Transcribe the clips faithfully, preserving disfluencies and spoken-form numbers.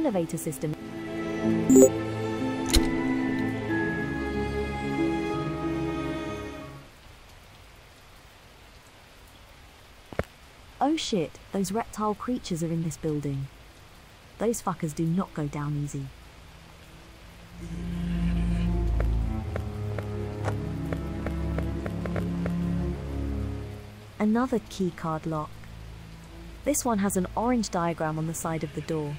elevator system. Oh shit, those reptile creatures are in this building. Those fuckers do not go down easy. Another keycard lock. This one has an orange diagram on the side of the door.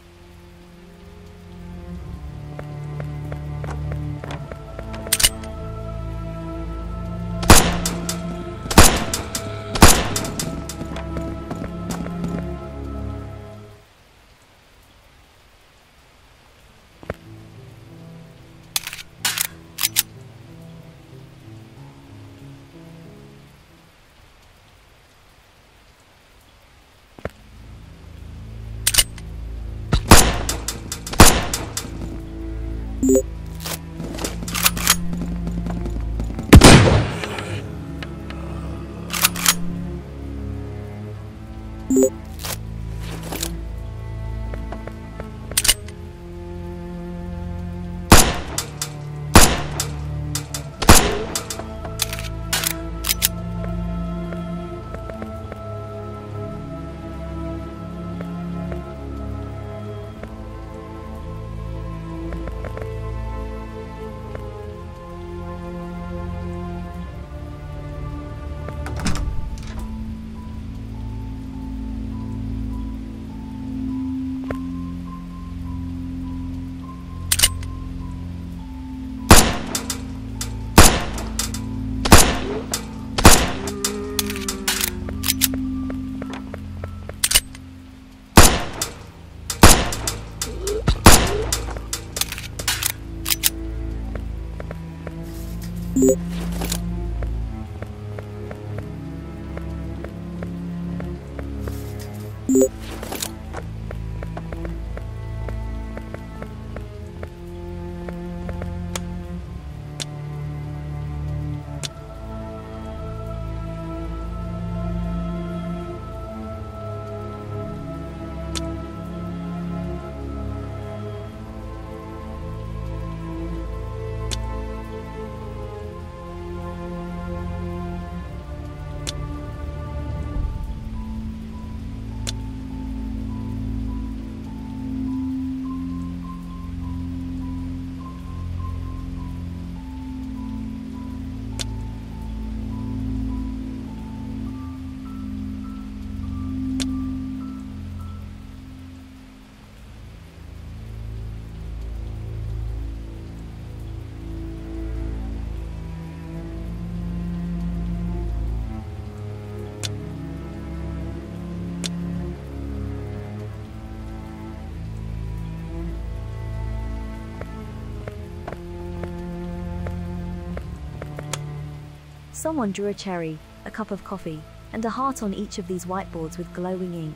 Someone drew a cherry, a cup of coffee, and a heart on each of these whiteboards with glowing ink.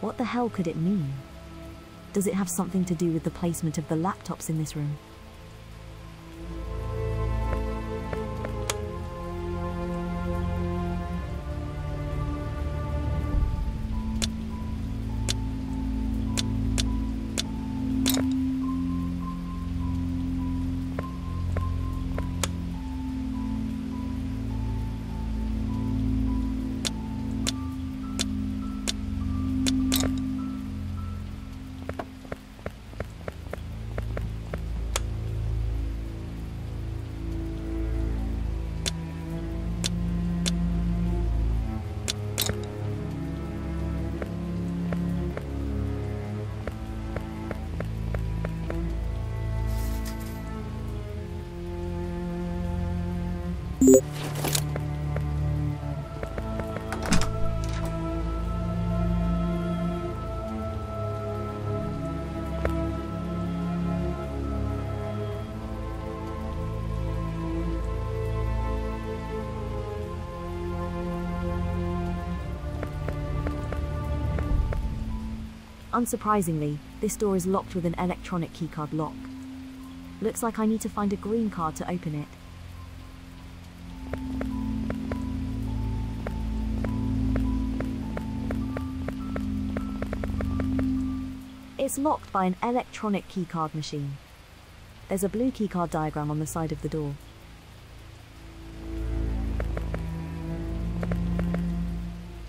What the hell could it mean? Does it have something to do with the placement of the laptops in this room? Unsurprisingly, this door is locked with an electronic keycard lock. Looks like I need to find a green card to open it. It's locked by an electronic keycard machine. There's a blue keycard diagram on the side of the door.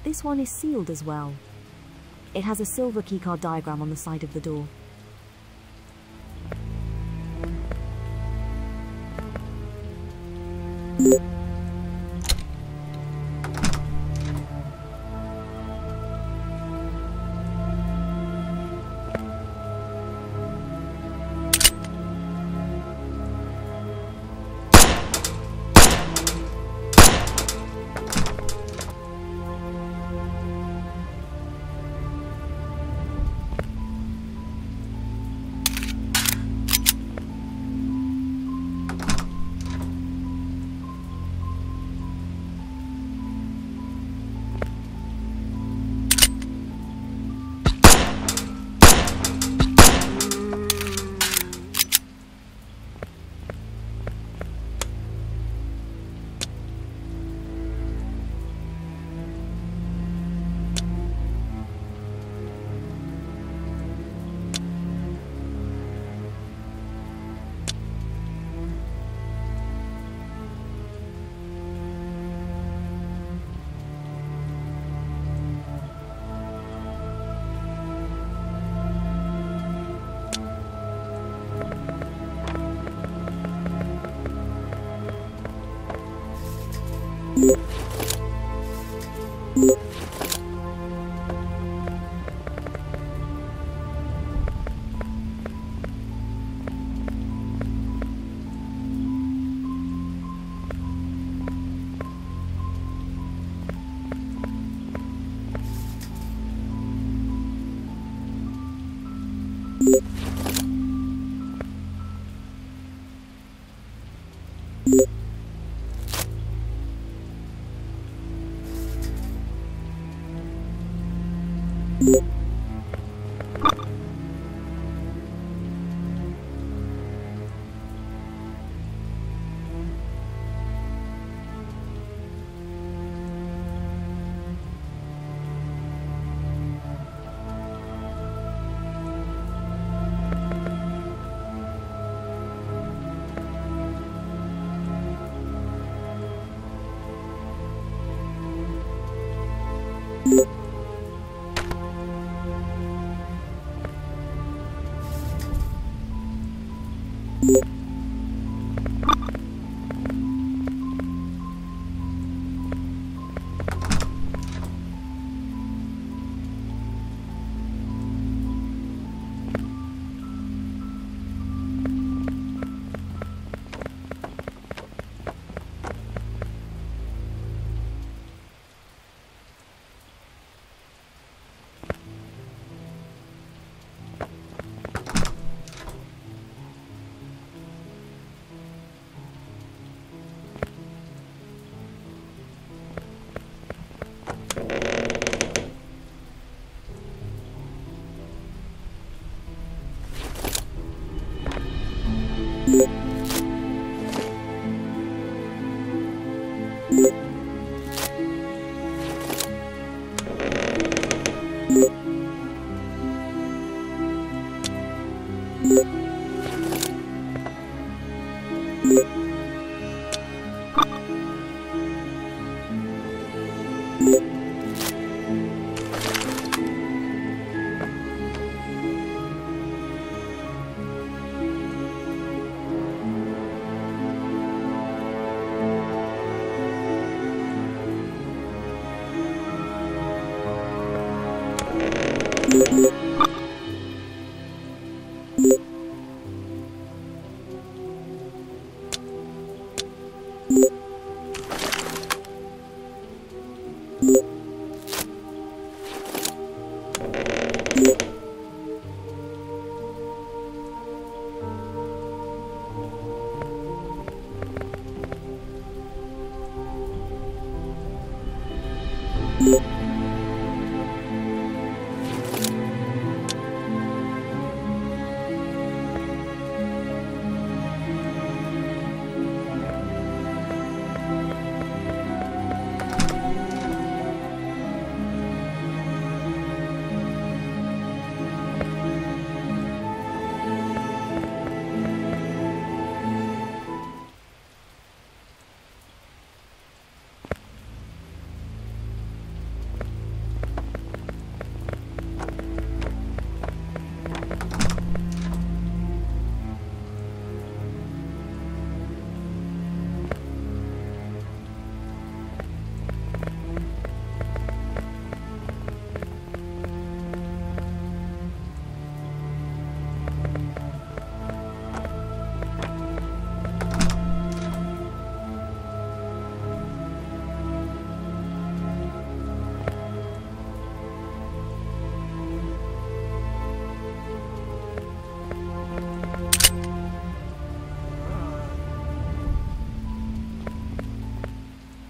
This one is sealed as well. It has a silver keycard diagram on the side of the door.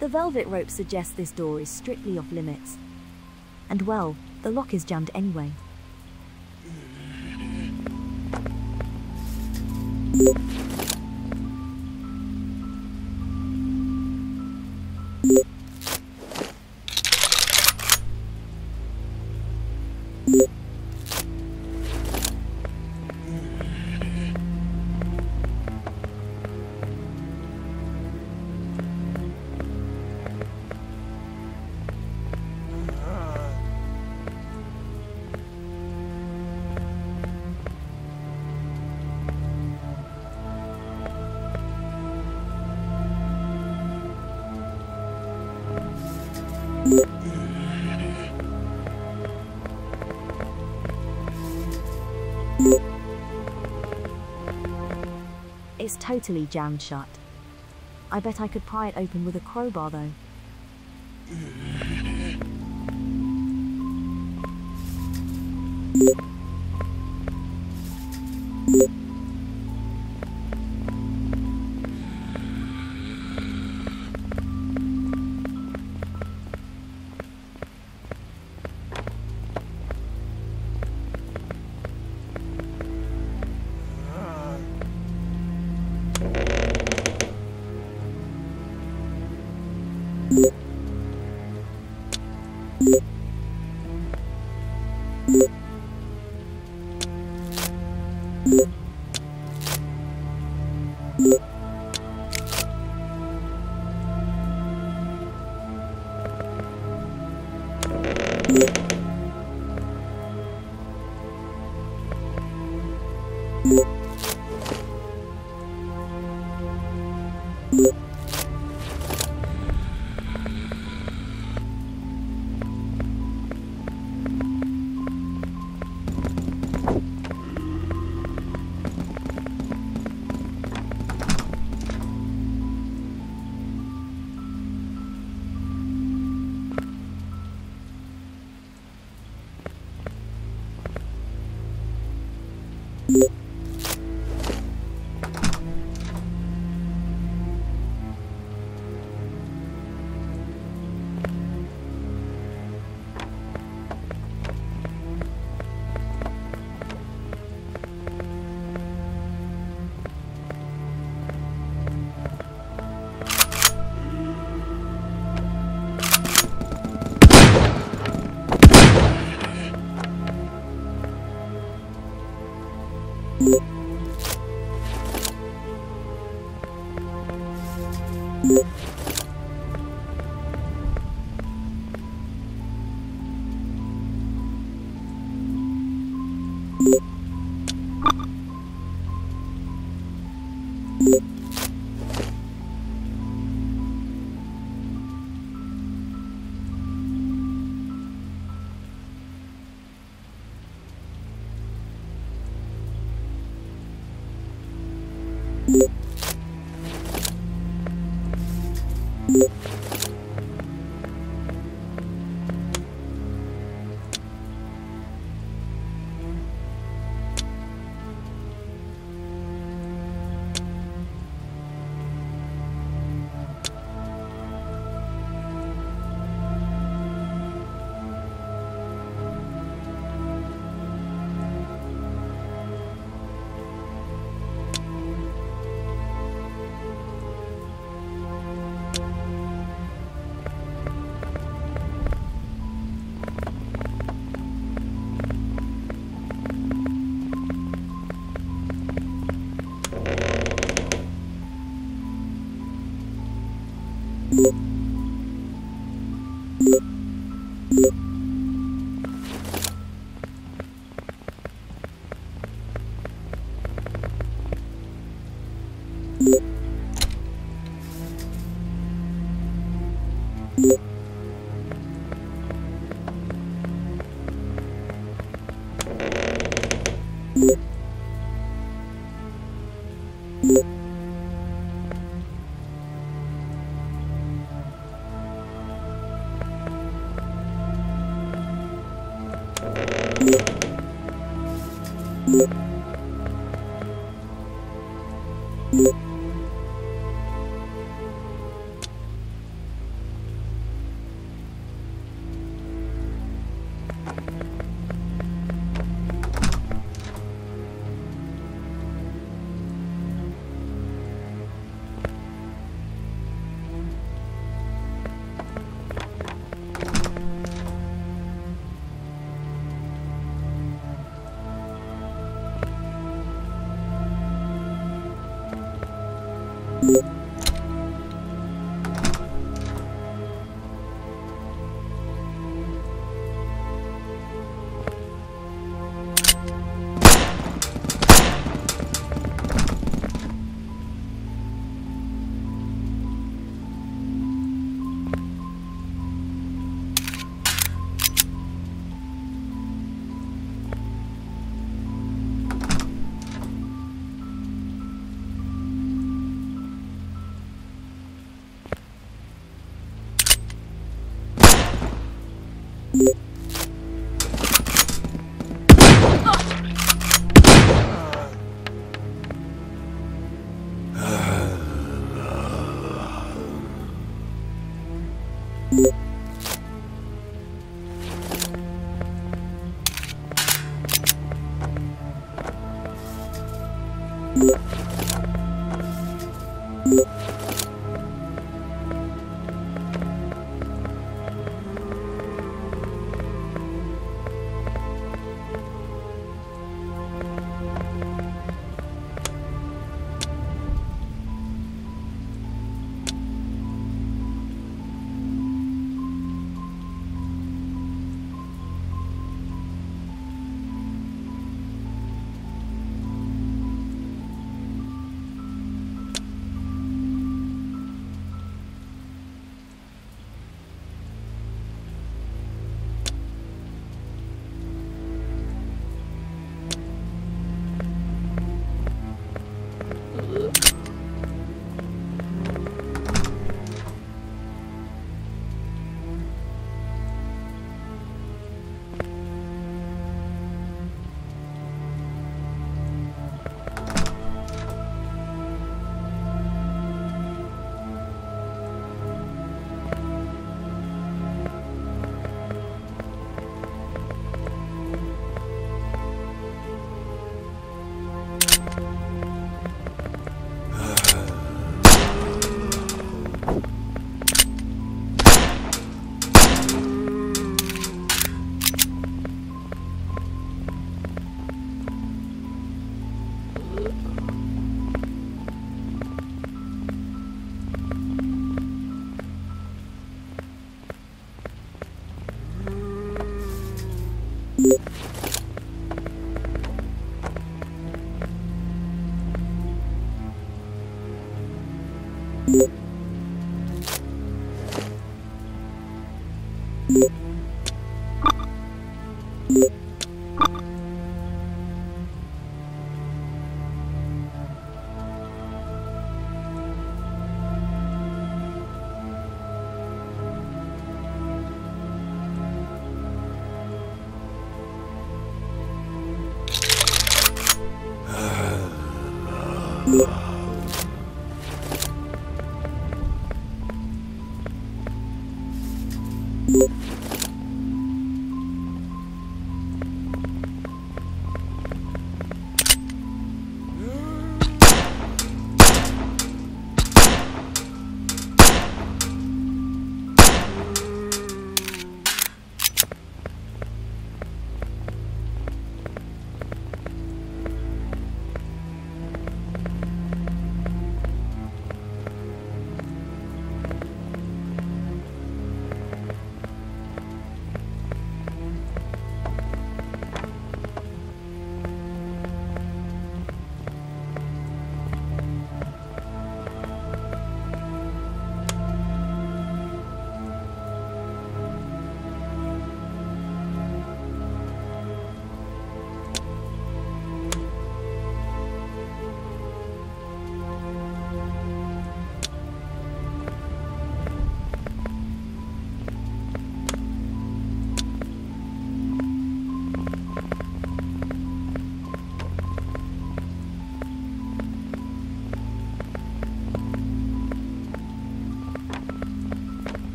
The velvet rope suggests this door is strictly off limits. And well, the lock is jammed anyway. It's totally jammed shut. I bet I could pry it open with a crowbar though.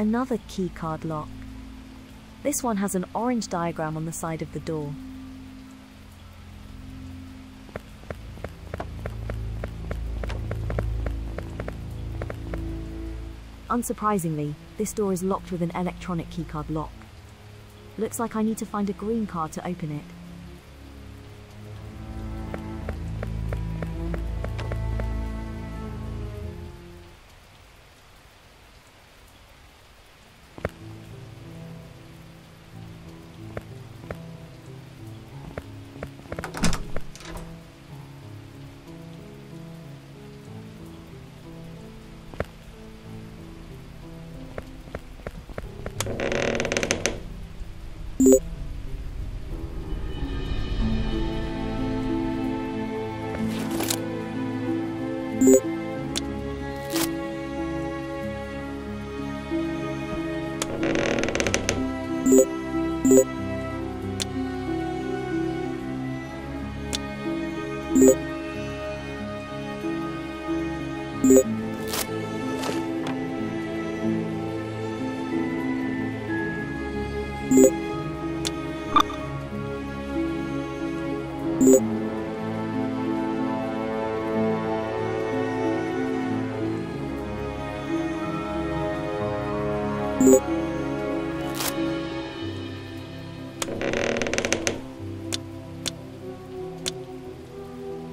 another keycard lock. This one has an orange diagram on the side of the door. Unsurprisingly, this door is locked with an electronic keycard lock. Looks like I need to find a green card to open it.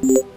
Yeah.